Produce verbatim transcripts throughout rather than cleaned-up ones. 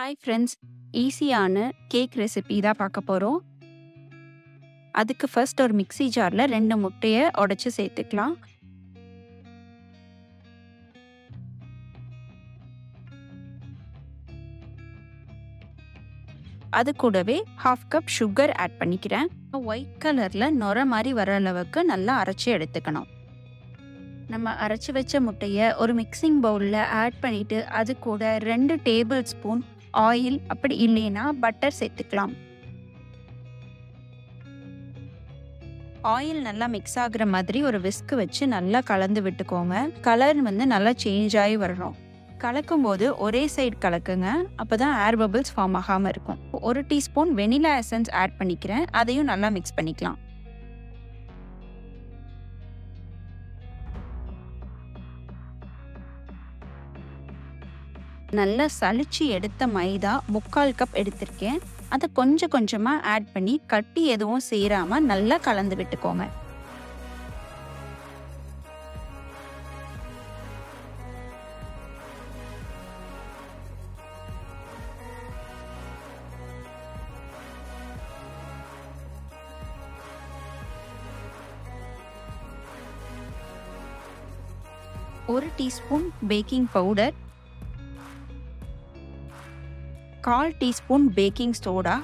Hi friends, ஈஸியான cake recipe தான் பார்க்க போகிறோம். அதுக்கு ஃபர்ஸ்ட் ஒரு மிக்ஸி ஜாரில் ரெண்டு முட்டையை உடைச்சி சேர்த்துக்கலாம். அது கூடவே ஹாஃப் கப் சுகர் ஆட் பண்ணிக்கிறேன். ஒயிட் கலரில் நுரை மாதிரி வர அளவுக்கு நல்லா அரைச்சி எடுத்துக்கணும். நம்ம அரைச்சி வச்ச முட்டையை ஒரு மிக்சிங் பவுலில் ஆட் பண்ணிவிட்டு அது கூட ரெண்டு டேபிள் ஸ்பூன் ஆயில், அப்படி இல்லைன்னா பட்டர் சேர்த்துக்கலாம். ஆயில் நல்லா மிக்ஸ் ஆகுற மாதிரி ஒரு விஸ்க் வச்சு நல்லா கலந்து விட்டுக்கோங்க. கலர் வந்து நல்லா சேஞ்ச் ஆகி வரணும். கலக்கும்போது ஒரே சைடு கலக்குங்க, அப்போ தான் ஏர் பபிள்ஸ் ஃபார்ம் ஆகாமல் இருக்கும். ஒரு டீஸ்பூன் வெனிலா எசன்ஸ் ஆட் பண்ணிக்கிறேன். அதையும் நல்லா மிக்ஸ் பண்ணிக்கலாம். நல்லா சளிச்சு எடுத்த மைதா முக்கால் கப் எடுத்திருக்கேன். அதை கொஞ்சம் கொஞ்சமாக ஆட் பண்ணி கட்டி எதுவும் சேராமல் நல்லா கலந்து விட்டுக்கோங்க. ஒரு டீஸ்பூன் பேக்கிங் பவுடர், கால் டீஸ்பூன் பேக்கிங் சோடா,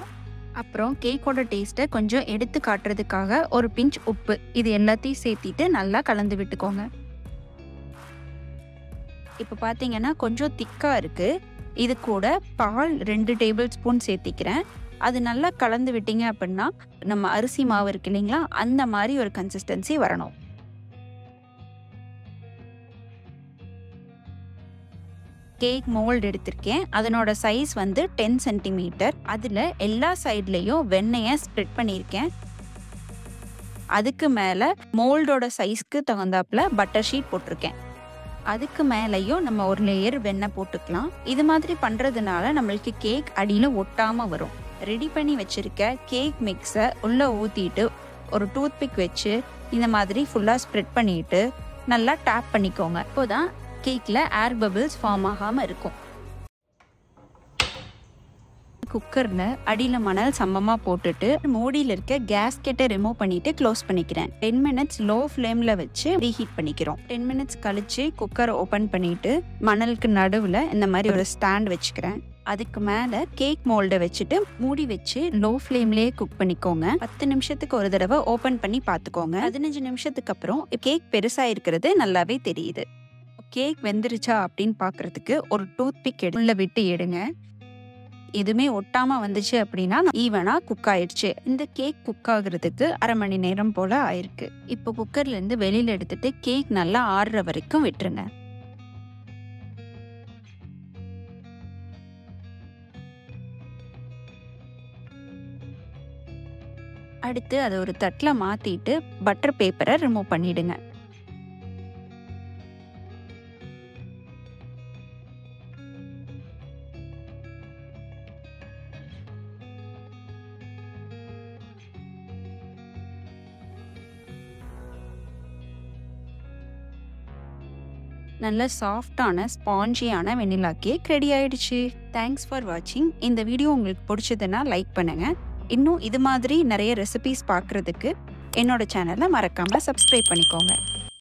அப்புறம் கேக்கோட டேஸ்ட்டை கொஞ்சம் எடுத்து காட்டுறதுக்காக ஒரு பிஞ்ச் உப்பு, இது எல்லாத்தையும் சேர்த்திட்டு நல்லா கலந்து விட்டுக்கோங்க. இப்போ பார்த்தீங்கன்னா கொஞ்சம் திக்காக இருக்குது. இது கூட பால் ரெண்டு டேபிள் ஸ்பூன் சேர்த்திக்கிறேன். அது நல்லா கலந்து விட்டிங்க அப்படின்னா நம்ம அரிசி மாவு இருக்கு இல்லைங்களா, அந்த மாதிரி ஒரு கன்சிஸ்டன்சி வரணும். கேக் மோல்டு எடுத்திருக்கேன். அதனோட சைஸ் வந்து டென் சென்டிமீட்டர். அதில் எல்லா சைட்லேயும் வெண்ணெயை ஸ்ப்ரெட் பண்ணியிருக்கேன். அதுக்கு மேலே மோல்டோட சைஸ்க்கு தகுந்தாப்புல பட்டர் ஷீட் போட்டிருக்கேன். அதுக்கு மேலேயும் நம்ம ஒரு லேயர் வெண்ணெய் போட்டுக்கலாம். இது மாதிரி பண்ணுறதுனால நம்மளுக்கு கேக் அடியில் ஒட்டாமல் வரும். ரெடி பண்ணி வச்சுருக்க கேக் மிக்ஸை உள்ளே ஊற்றிட்டு ஒரு டூத்பிக் வச்சு இந்த மாதிரி ஃபுல்லாக ஸ்ப்ரெட் பண்ணிவிட்டு நல்லா டேப் பண்ணிக்கோங்க. இப்போதான் கேக்கில் ஏர் பபிள்ஸ் ஃபார்ம் ஆகாமல் இருக்கும். குக்கரில் அடியில் மணல் சமமாக போட்டுட்டு மூடியில் இருக்க கேஸ்கெட்டை ரிமூவ் பண்ணிவிட்டு க்ளோஸ் பண்ணிக்கிறேன். டென் மினிட்ஸ் லோ ஃப்ளேமில் வச்சு ரீஹீட் பண்ணிக்கிறோம். டென் மினிட்ஸ் கழித்து குக்கரை ஓப்பன் பண்ணிவிட்டு மணலுக்கு நடுவில் இந்த மாதிரி ஒரு ஸ்டாண்ட் வச்சுக்கிறேன். அதுக்கு மேலே கேக் மோல்டை வச்சுட்டு மூடி வச்சு லோ ஃப்ளேம்லேயே குக் பண்ணிக்கோங்க. பத்து நிமிஷத்துக்கு ஒரு தடவை ஓப்பன் பண்ணி பார்த்துக்கோங்க. பதினஞ்சு நிமிஷத்துக்கு அப்புறம் கேக் பெருசாக இருக்கிறது நல்லாவே தெரியுது. கேக் வெந்துருச்சா அப்படின்னு பார்க்குறதுக்கு ஒரு டூத்பிக் எடுத்து விட்டு எடுங்க. எதுவுமே ஒட்டாமல் வந்துச்சு அப்படின்னா ஈவனாக குக் ஆயிடுச்சு. இந்த கேக் குக் ஆகுறதுக்கு அரை மணி நேரம் போல் ஆயிருக்கு. இப்போ குக்கர்லேருந்து வெளியில் எடுத்துட்டு கேக் நல்லா ஆறுற வரைக்கும் விட்டுருங்க. அடுத்து அதை ஒரு தட்டில் மாற்றிட்டு பட்டர் பேப்பரை ரிமூவ் பண்ணிவிடுங்க. நல்ல சாஃப்டான ஸ்பாஞ்சியான வெண்ணிலா கேக் ரெடி ஆயிடுச்சு. தேங்க்ஸ் ஃபார் வாட்சிங். இந்த வீடியோ உங்களுக்கு பிடிச்சதுன்னா லைக் பண்ணுங்கள். இன்னும் இது மாதிரி நிறைய ரெசிபீஸ் பார்க்குறதுக்கு என்னோட சேனலை மறக்காமல் சப்ஸ்கிரைப் பண்ணிக்கோங்க.